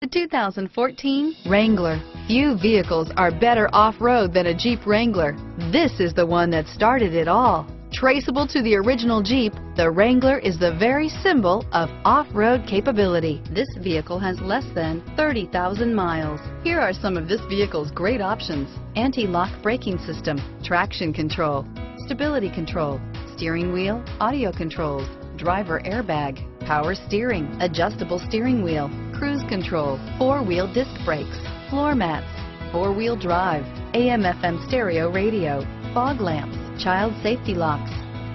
The 2014 Wrangler. Few vehicles are better off-road than a Jeep Wrangler. This is the one that started it all. Traceable to the original Jeep, the Wrangler is the very symbol of off-road capability. This vehicle has less than 30,000 miles. Here are some of this vehicle's great options: anti-lock braking system, traction control, stability control, steering wheel audio controls, driver airbag, power steering, adjustable steering wheel, cruise control, four-wheel disc brakes, floor mats, four-wheel drive, AM/FM stereo radio, fog lamps, child safety locks,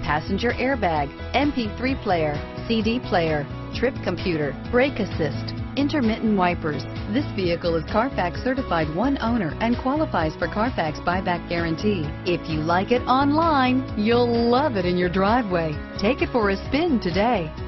passenger airbag, MP3 player, CD player, trip computer, brake assist, intermittent wipers. This vehicle is Carfax certified one owner and qualifies for Carfax buyback guarantee. If you like it online, you'll love it in your driveway. Take it for a spin today.